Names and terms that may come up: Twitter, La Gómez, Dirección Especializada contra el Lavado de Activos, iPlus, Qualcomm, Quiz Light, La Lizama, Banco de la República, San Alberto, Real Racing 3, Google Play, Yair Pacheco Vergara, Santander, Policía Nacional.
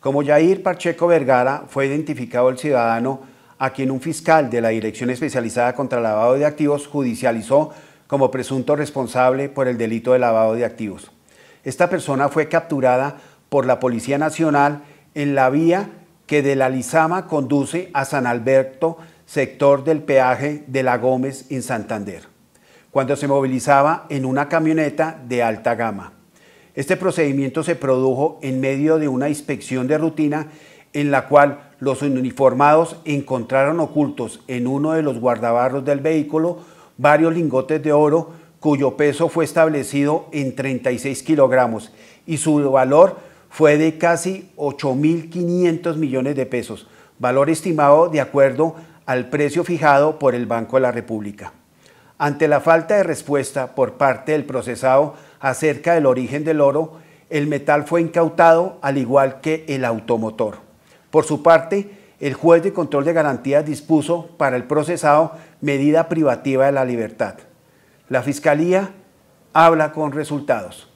Como Yair Pacheco Vergara, fue identificado el ciudadano a quien un fiscal de la Dirección Especializada contra el Lavado de Activos judicializó como presunto responsable por el delito de lavado de activos. Esta persona fue capturada por la Policía Nacional en la vía que de La Lizama conduce a San Alberto, sector del peaje de La Gómez en Santander, cuando se movilizaba en una camioneta de alta gama. Este procedimiento se produjo en medio de una inspección de rutina en la cual los uniformados encontraron ocultos en uno de los guardabarros del vehículo varios lingotes de oro cuyo peso fue establecido en 36 kilogramos y su valor fue de casi 8.500 millones de pesos, valor estimado de acuerdo al precio fijado por el Banco de la República. Ante la falta de respuesta por parte del procesado acerca del origen del oro, el metal fue incautado al igual que el automotor. Por su parte, el juez de control de garantías dispuso para el procesado medida privativa de la libertad. La Fiscalía habla con resultados.